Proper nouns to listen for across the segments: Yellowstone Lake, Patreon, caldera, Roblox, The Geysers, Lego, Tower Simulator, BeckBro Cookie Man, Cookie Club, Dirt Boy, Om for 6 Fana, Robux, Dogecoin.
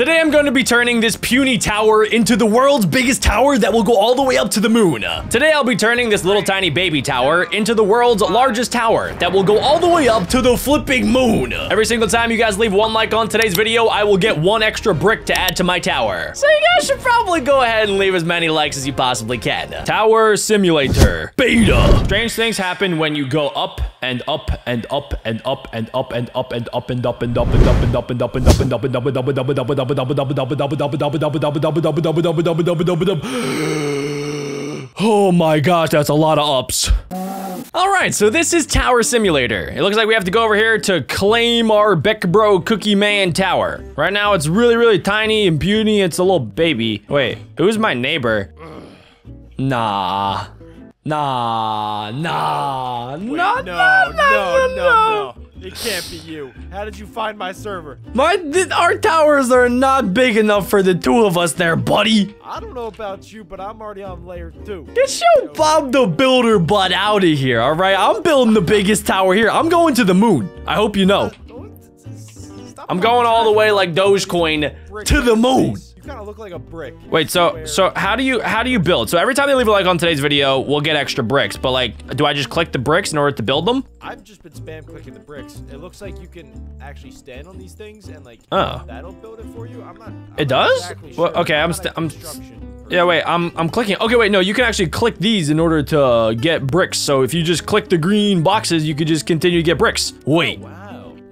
Today I'm going to be turning this puny tower into the world's biggest tower that will go all the way up to the moon. Today I'll be turning this little tiny baby tower into the world's largest tower that will go all the way up to the flipping moon. Every single time you guys leave one like on today's video, I will get one extra brick to add to my tower. So you guys should probably go ahead and leave as many likes as you possibly can. Tower Simulator Beta. Strange things happen when you go up and up and up and up and up and up and up and up and up and up and up and up and up and up and up and up and up and up and up. Oh my gosh, that's a lot of ups. Alright, so this is Tower Simulator. It looks like we have to go over here to claim our BeckBro Cookie Man tower. Right now, it's really, really tiny and puny. It's a little baby. Wait, who's my neighbor? No. It can't be you. How did you find my server? Our towers are not big enough for the two of us there, buddy. I don't know about you, but I'm already on layer 2. Get your Bob the Builder butt out of here, all right? I'm building the biggest tower here. I'm going to the moon. I hope you know. I'm going all the way like Dogecoin to the moon. You kind of look like a brick. Wait, so how do you build? So every time they leave a like on today's video, we'll get extra bricks. But like, do I just click the bricks in order to build them? I've just been spam clicking the bricks. It looks like you can actually stand on these things and like that'll build it for you. I'm clicking. Okay, wait, no, you can actually click these in order to get bricks. So if you just click the green boxes, you could just continue to get bricks. Wait. Oh, wow.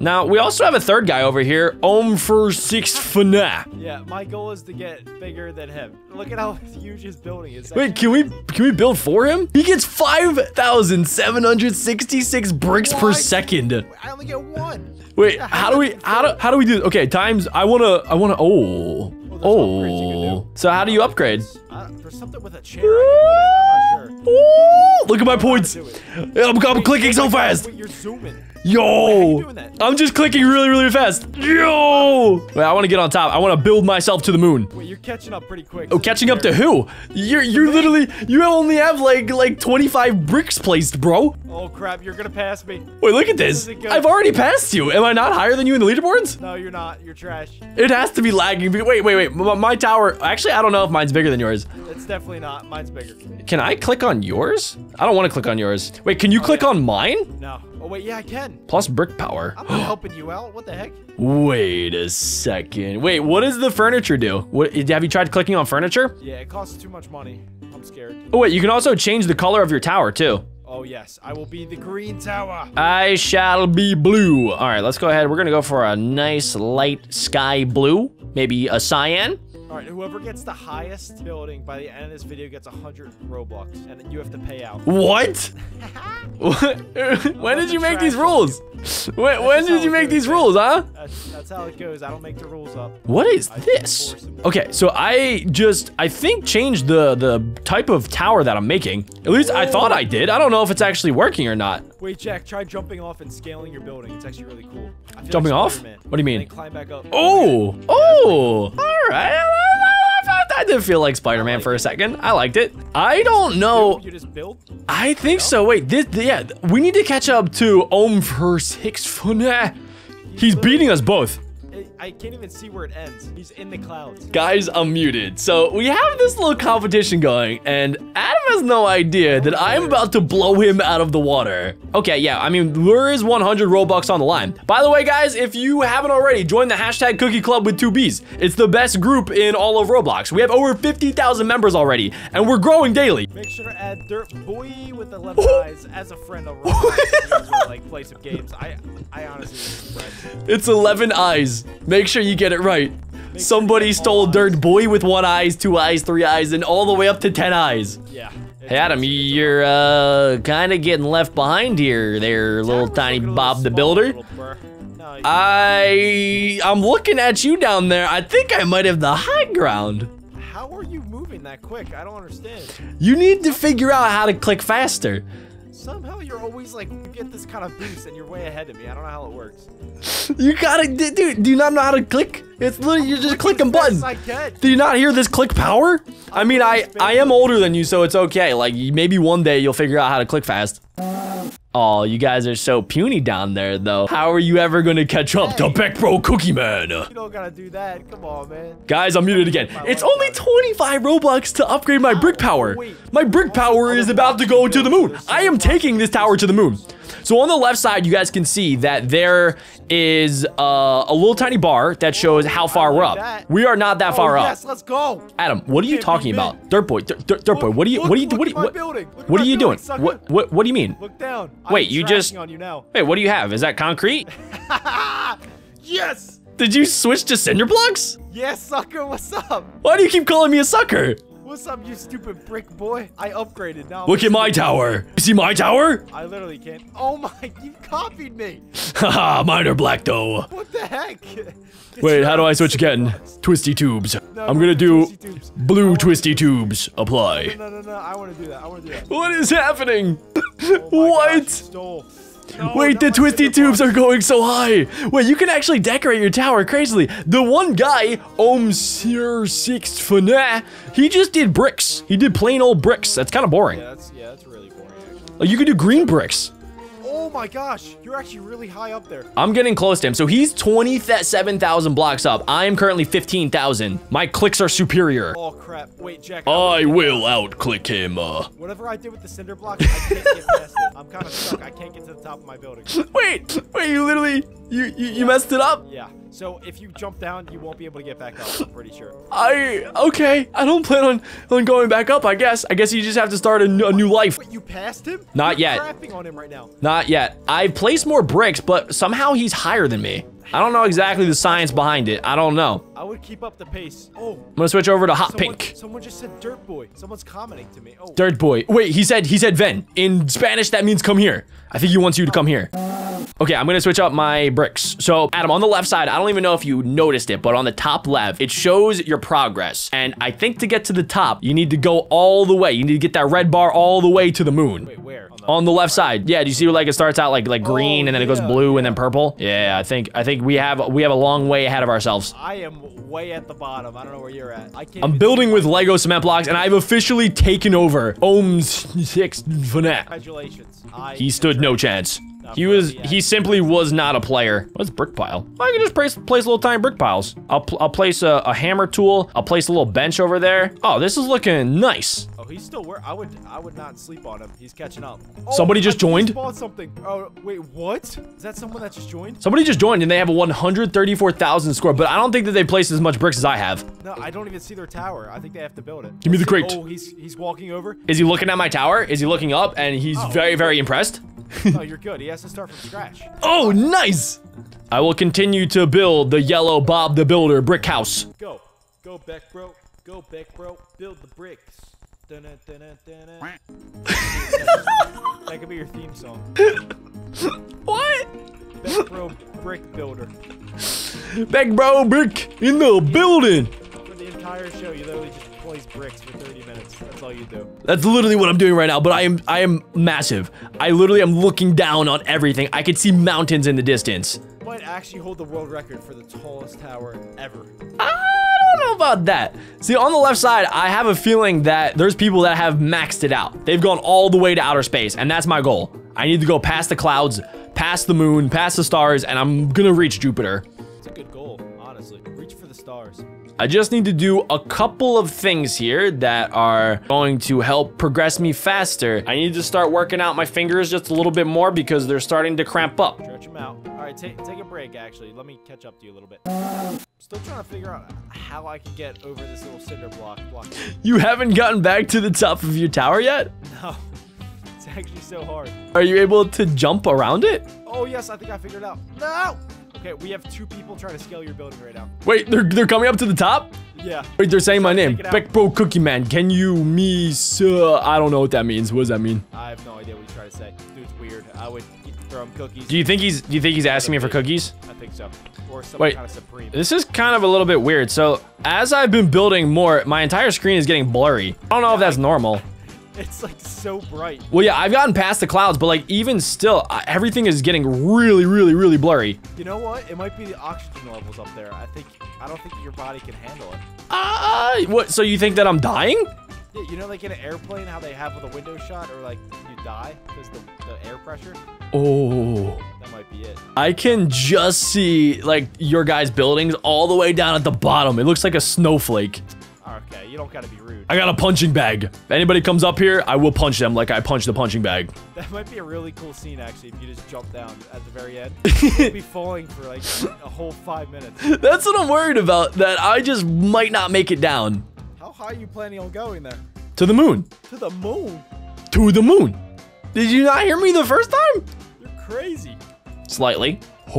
Now, we also have a third guy over here, Om for 6 Fana. Yeah, my goal is to get bigger than him. Look at how huge his building is. Wait, can we build for him? He gets 5,766 bricks per second. I only get one. Wait, how do we do? Okay, times. I wanna. So how do you upgrade? For something with a chair. I'm not sure. Ooh, look at my points. I'm clicking so fast. Wait, you're zooming. Yo, I'm just clicking really, really fast. Yo, wait, I want to get on top. I want to build myself to the moon. Wait, you're catching up pretty quick. Oh, catching up to who? You're literally, you only have like 25 bricks placed, bro. Oh crap, you're gonna pass me. Wait, look at this. I've already passed you. Am I not higher than you in the leaderboards? No, you're not. You're trash. It has to be lagging. Wait. My tower. Actually, I don't know if mine's bigger than yours. It's definitely not. Mine's bigger. Can I click on yours? I don't want to click on yours. Wait, can you click on mine? No. Oh, wait, yeah, I can. Plus brick power. I'm not helping you out. What the heck? Wait a second. Wait, what does the furniture do? Have you tried clicking on furniture? Yeah, it costs too much money. I'm scared. Oh, wait, you can also change the color of your tower, too. Oh, yes. I will be the green tower. I shall be blue. All right, let's go ahead. We're going to go for a nice light sky blue, maybe a cyan. All right, whoever gets the highest building by the end of this video gets 100 Robux, and then you have to pay out. What? When did you make these rules? When did you make these rules, huh? That's how it goes. I don't make the rules up. What is this? Okay, so I think changed the type of tower that I'm making. At least I thought I did. I don't know if it's actually working or not. Wait, Jack, try jumping off and scaling your building. It's actually really cool. Jumping off? What do you mean? Climb back up. Oh, all right. I did feel like Spider-Man for a second. I liked it. I don't know. You just build? I think so. Wait, yeah, we need to catch up to Om for 6 Fana. He's beating us both. I can't even see where it ends. He's in the clouds. Guys, I'm muted. So we have this little competition going, and Adam has no idea that I'm about to blow him out of the water. Okay, yeah, I mean, there is 100 Robux on the line. By the way, guys, if you haven't already, join the hashtag Cookie Club with 2 Bs. It's the best group in all of Roblox. We have over 50,000 members already, and we're growing daily. Make sure to add Dirt Boy with 11 eyes as a friend on Roblox. Like, play some games. I honestly... It's 11 eyes. Make sure you get it right. Somebody stole Dirt Boy with 1 eye, 2 eyes, 3 eyes, and all the way up to 10 eyes. Yeah. Hey, Adam, you're kind of getting left behind here there, little tiny Bob the Builder. I'm looking at you down there. I think I might have the high ground. How are you moving that quick? I don't understand. You need to figure out how to click faster. Somehow you're always like, you get this kind of boost and you're way ahead of me. I don't know how it works. You gotta, dude, do you not know how to click? It's literally, you're just clicking buttons. Do you not hear this click power? I mean, I am older than you, so it's okay. Like, maybe one day you'll figure out how to click fast. Oh, you guys are so puny down there, though. How are you ever gonna catch up to BeckBro Cookie Man? You don't gotta do that. Come on, man. Guys, I'm muted again. It's only 25 Robux to upgrade my brick power. My brick power is about to go to the moon. I am taking this tower to the moon. So on the left side, you guys can see that there is a little tiny bar that shows how far we're up. We are not that far up. Yes, let's go. Adam, what are you talking about? Dirt Boy, Dirt Boy, what are you doing? What do you mean? Look down. Wait, you just... Wait, what do you have? Is that concrete? Yes! Did you switch to cinder blocks? Yes, sucker, what's up? Why do you keep calling me a sucker? What's up, you stupid brick boy? I upgraded now. Look at my tower. You see my tower? I literally can't. Oh my, you copied me. Haha, mine are black though. What the heck? Wait, how do I switch again? Twisty tubes. I'm gonna do blue twisty tubes. Apply. No, I wanna do that. What is happening? What? Wait, the twisty tubes are going so high. Wait, you can actually decorate your tower crazily. The one guy, Monsieur Six Fana, he just did bricks. He did plain old bricks. That's kind of boring. Yeah, that's really boring, actually. You can do green bricks. Oh my gosh, you're actually really high up there. I'm getting close to him. So he's 27,000 blocks up. I am currently 15,000. My clicks are superior. Oh crap, wait, Jack. I will out-click him. Whatever I did with the cinder blocks, I can't get past it. I'm kind of stuck. I can't get to the top of my building. Wait, you literally, you messed it up? Yeah, so if you jump down, you won't be able to get back up, I'm pretty sure. Okay, I don't plan on going back up, I guess. I guess you just have to start a new life. Wait, you passed him? Not yet. You're crapping on him right now. Not yet. I've placed more bricks, but somehow he's higher than me. I don't know exactly the science behind it. I don't know. I would keep up the pace. Oh, I'm gonna switch over to hot pink. Someone just said Dirt Boy. Someone's commenting to me. Oh, Dirt Boy. Wait, he said ven. In Spanish, that means come here. I think he wants you to come here. Okay, I'm gonna switch up my bricks. So, Adam, on the left side, I don't even know if you noticed it, but on the top left, it shows your progress. And I think to get to the top, you need to go all the way. You need to get that red bar all the way to the moon. Wait, where? On the left side. Yeah, do you see where like it starts out like green and then it goes blue and then purple? Yeah, I think we have a long way ahead of ourselves. I am way at the bottom. I don't know where you're at. I'm building with Lego cement blocks and I've officially taken over. Congratulations. He stood no chance. He simply was not a player. What's brick pile? I can just place little tiny brick piles. I'll place a hammer tool. I'll place a little bench over there. Oh, this is looking nice. Oh, he's still where I would not sleep on him. He's catching up. Oh, somebody just joined. Something. Oh, wait, what? Is that someone that just joined? Somebody just joined and they have a 134,000 score, but I don't think that they placed as much bricks as I have. No, I don't even see their tower. I think they have to build it. Give me the crate. Oh, he's walking over. Is he looking at my tower? Is he looking up? And he's very, very impressed. Oh, you're good. He has to start from scratch. Oh, nice! I will continue to build the yellow Bob the Builder brick house. Go. Go, BeckBro. Go, BeckBro. Build the bricks. Dun -dun -dun -dun -dun. That could be your theme song. What? BeckBro Brick Builder. BeckBro Brick in the building. For the entire show, you literally just plays bricks for 30 minutes. That's all you do. That's literally what I'm doing right now, but I am massive. I literally am looking down on everything. I could see mountains in the distance. You might actually hold the world record for the tallest tower ever. I don't know about that. See, on the left side, I have a feeling that there's people that have maxed it out. They've gone all the way to outer space, and that's my goal. I need to go past the clouds, past the moon, past the stars, and I'm gonna reach Jupiter. It's a good goal, honestly. Reach for the stars. I just need to do a couple of things here that are going to help progress me faster. I need to start working out my fingers just a little bit more because they're starting to cramp up. Stretch them out. All right, take a break, actually. Let me catch up to you a little bit. I'm still trying to figure out how I can get over this little cinder block. You haven't gotten back to the top of your tower yet? No. It's actually so hard. Are you able to jump around it? Oh, yes. I think I figured it out. No! Okay, we have two people trying to scale your building right now. Wait, they're coming up to the top? Yeah. Wait, they're saying my name. BeckBro Cookie Man. Can you me, sir? I don't know what that means. What does that mean? I have no idea what he's trying to say. Dude's weird. I would throw him cookies. Do you think he's asking me for cookies? I think so. Or some kind of supreme. This is kind of a little bit weird. So as I've been building more, my entire screen is getting blurry. I don't know if that's normal. It's like so bright. Well, yeah, I've gotten past the clouds, but like even still, everything is getting really, really, really blurry. You know what? It might be the oxygen levels up there. I don't think your body can handle it. What? So you think that I'm dying? Yeah, you know, like in an airplane, how they have with a window shot, or like you die because the air pressure. Oh. That might be it. I can just see like your guys' buildings all the way down at the bottom. It looks like a snowflake. Okay, you don't gotta be rude. I got a punching bag. If anybody comes up here, I will punch them like I punched the punching bag. That might be a really cool scene, actually, if you just jump down at the very end. You'll be falling for, like, a whole 5 minutes. That's what I'm worried about, that I just might not make it down. How high are you planning on going there? To the moon. To the moon? To the moon. Did you not hear me the first time? You're crazy. Slightly. Oh.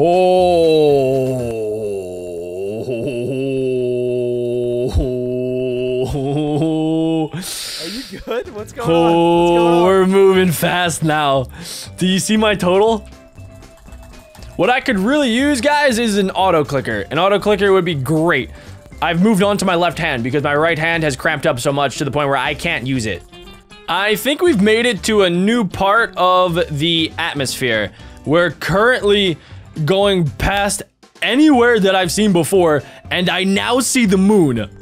Are you good? What's going on? What's going on? We're moving fast now. Do you see my total? What I could really use, guys, is an auto clicker. An auto clicker would be great. I've moved on to my left hand because my right hand has cramped up so much to the point where I can't use it. I think we've made it to a new part of the atmosphere. We're currently going past anywhere that I've seen before, and I now see the moon.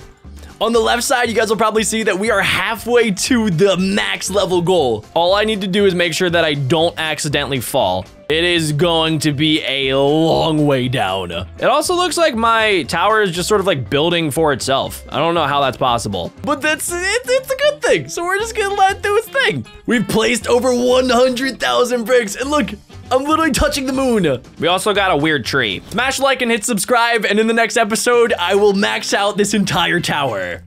On the left side, you guys will probably see that we are halfway to the max level goal. All I need to do is make sure that I don't accidentally fall. It is going to be a long way down. It also looks like my tower is just sort of like building for itself. I don't know how that's possible, but that's it, it's a good thing. So we're just gonna let it do its thing. We've placed over 100,000 bricks, and look, I'm literally touching the moon. We also got a weird tree. Smash like and hit subscribe, and in the next episode, I will max out this entire tower.